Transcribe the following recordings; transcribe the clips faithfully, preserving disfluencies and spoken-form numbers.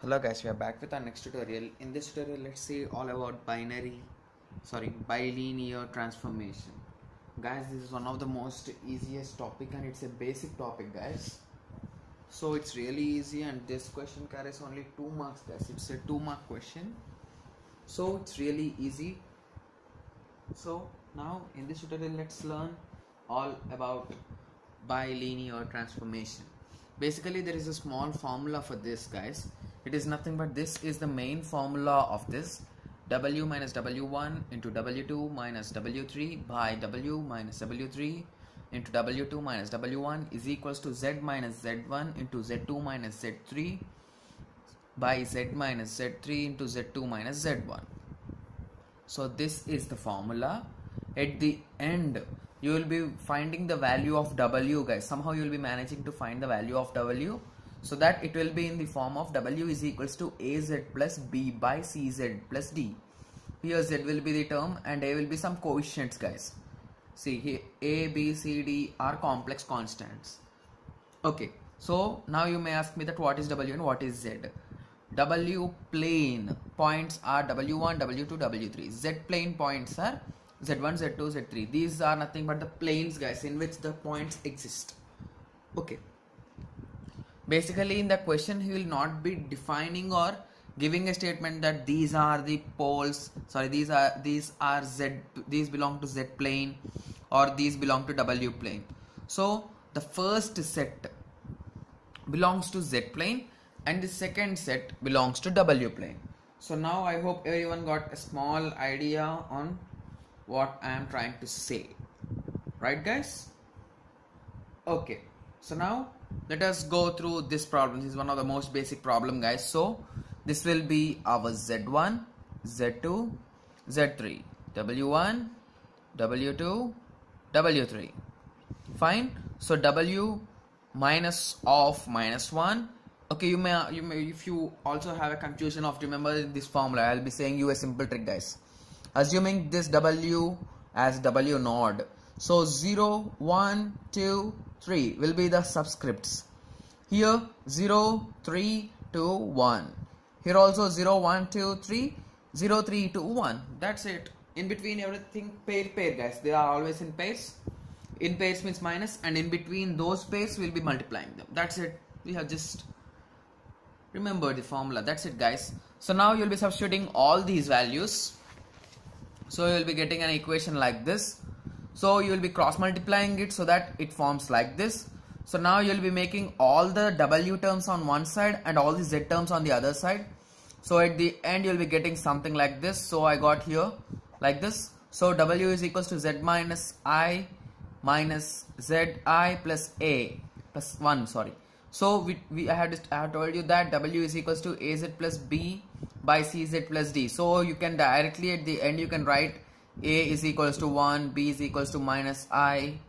Hello guys, we are back with our next tutorial. In this tutorial, let's see all about binary, sorry, bilinear transformation. Guys, this is one of the most easiest topic and it's a basic topic, guys. So it's really easy and this question carries only two marks, guys. It's a two mark question. So it's really easy. So now in this tutorial, let's learn all about bilinear transformation. Basically, there is a small formula for this, guys. It is nothing but this is the main formula of this w minus w one into w two minus w three by w minus w three into w two minus w one is equals to z minus z one into z two minus z three by z minus z three into z two minus z one. So this is the formula. At the end, you will be finding the value of w, guys. Somehow you will be managing to find the value of w. So that it will be in the form of w is equals to az plus b by cz plus d. Here z will be the term and a will be some coefficients, guys. See here a, b, c, d are complex constants. Okay, so now you may ask me that what is w and what is z. W plane points are w one, w two, w three. Z plane points are z one, z two, z three. These are nothing but the planes, guys, in which the points exist. Okay. Basically, in the question, he will not be defining or giving a statement that these are the poles. Sorry, these are these are z. These belong to z plane, or these belong to w plane. So the first set belongs to z plane, and the second set belongs to w plane. So now I hope everyone got a small idea on what I am trying to say, right, guys? Okay. So now, let us go through this problem. This is one of the most basic problem, guys. So this will be our z one, z two, z three, w one, w two, w three. Fine. So w minus of minus one. Okay, you may you may if you also have a confusion of remember this formula. I'll be saying you a simple trick, guys. Assuming this w as w naught. So zero, one, two, three will be the subscripts. Here zero, three, two, one. Here also zero, one, two, three, zero, three, two, one. That's it. In between everything pair pair, guys. They are always in pairs. In pairs means minus, and in between those pairs we'll be multiplying them. That's it. We have just remembered the formula. That's it, guys. So now you'll be substituting all these values. So you'll be getting an equation like this. So you will be cross multiplying it so that it forms like this. So now you will be making all the w terms on one side and all the z terms on the other side. So at the end you will be getting something like this. So I got here like this. So w is equals to z minus I minus z I plus a plus one. Sorry. So we, we I had just, I had told you that w is equals to az plus b by cz plus d. So you can directly at the end you can write a is equals to one, b is equals to minus I,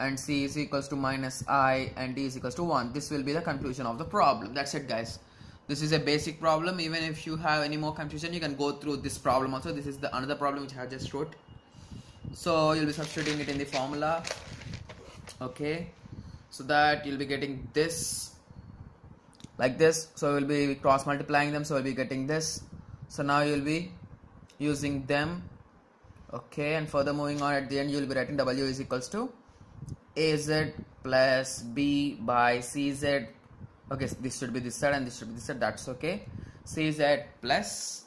and c is equals to minus I, and d is equals to one. This will be the conclusion of the problem. That's it, guys. This is a basic problem. Even if you have any more confusion, you can go through this problem also. This is the another problem which I just wrote. So you'll be substituting it in the formula. Okay, so that you'll be getting this like this. So we'll be cross multiplying them. So we'll be getting this. So now you'll be using them. Okay, and further moving on at the end you will be writing w is equals to az plus b by cz. Okay, so this should be this side and this should be this side. That's okay. Cz plus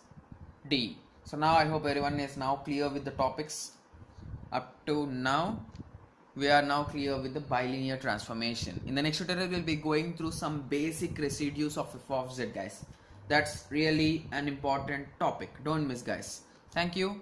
d. So now I hope everyone is now clear with the topics. Up to now we are now clear with the bilinear transformation. In the next tutorial we will be going through some basic residues of f of z, guys. That's really an important topic. Don't miss, guys. Thank you.